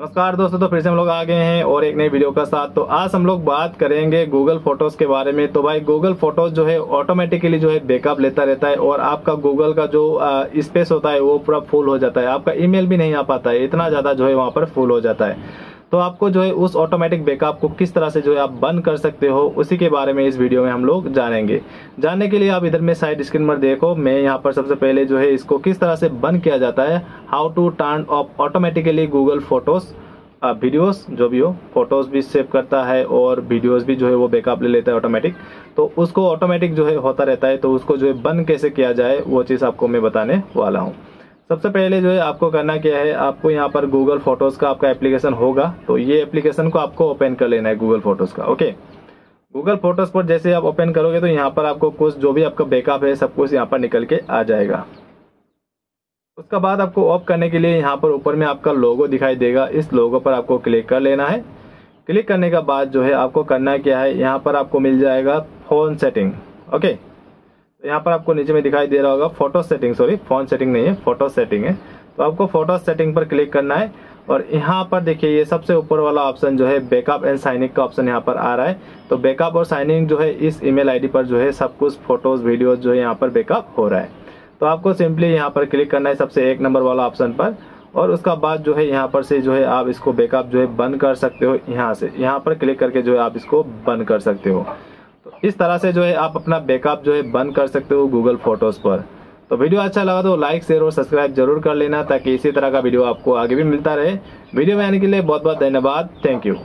नमस्कार दोस्तों, तो फिर से हम लोग आ गए हैं और एक नई वीडियो के साथ। तो आज हम लोग बात करेंगे गूगल फोटोज के बारे में। तो भाई गूगल फोटोज जो है ऑटोमेटिकली जो है बैकअप लेता रहता है और आपका गूगल का जो स्पेस होता है वो पूरा फुल हो जाता है। आपका ईमेल भी नहीं आ पाता है, इतना ज्यादा जो है वहाँ पर फुल हो जाता है। तो आपको जो है उस ऑटोमेटिक बैकअप को किस तरह से जो है आप बंद कर सकते हो, उसी के बारे में इस वीडियो में हम लोग जानेंगे। जानने के लिए आप इधर में साइड स्क्रीन पर देखो, मैं यहाँ पर सबसे पहले जो है इसको किस तरह से बंद किया जाता है, how to turn off automatically Google photos videos, जो भी हो फोटोज भी सेव करता है और वीडियोस भी जो है वो बैकअप ले लेता है ऑटोमेटिक। तो उसको ऑटोमेटिक जो है होता रहता है, तो उसको जो है बंद कैसे किया जाए वो चीज़ आपको मैं बताने वाला हूँ। सबसे पहले जो है आपको करना क्या है, आपको यहाँ पर गूगल फोटोज का आपका एप्लीकेशन होगा, तो ये एप्लीकेशन को आपको ओपन कर लेना है गूगल फोटोज का। ओके, गूगल फोटोज पर जैसे आप ओपन करोगे तो यहाँ पर आपको कुछ जो भी आपका बैकअप है सब कुछ यहाँ पर निकल के आ जाएगा। उसके बाद आपको ऑफ करने के लिए यहाँ पर ऊपर में आपका लोगो दिखाई देगा, इस लोगो पर आपको क्लिक कर लेना है। क्लिक करने के बाद जो है आपको करना क्या है, यहाँ पर आपको मिल जाएगा फोन सेटिंग। ओके, यहाँ पर आपको नीचे में दिखाई दे रहा होगा photo setting, sorry phone setting नहीं है, फोटो सेटिंग है। तो आपको फोटो सेटिंग पर क्लिक करना है और यहाँ पर देखिए ये सबसे ऊपर वाला ऑप्शन जो है बैकअप एंड साइन इन का ऑप्शन यहाँ पर आ रहा है। तो बैकअप और साइन इन जो है इस ईमेल आईडी पर जो है सब कुछ फोटोज वीडियोज जो है यहाँ पर बैकअप हो रहा है। तो आपको सिंपली यहाँ पर क्लिक करना है सबसे एक नंबर वाला ऑप्शन पर, और उसका बाद जो है यहाँ पर से जो है आप इसको बैकअप जो है बंद कर सकते हो। यहाँ से यहाँ पर क्लिक करके जो है आप इसको बंद कर सकते हो। तो इस तरह से जो है आप अपना बैकअप जो है बंद कर सकते हो गूगल फोटोज पर। तो वीडियो अच्छा लगा तो लाइक शेयर और सब्सक्राइब जरूर कर लेना, ताकि इसी तरह का वीडियो आपको आगे भी मिलता रहे। वीडियो में आने के लिए बहुत बहुत धन्यवाद, थैंक यू।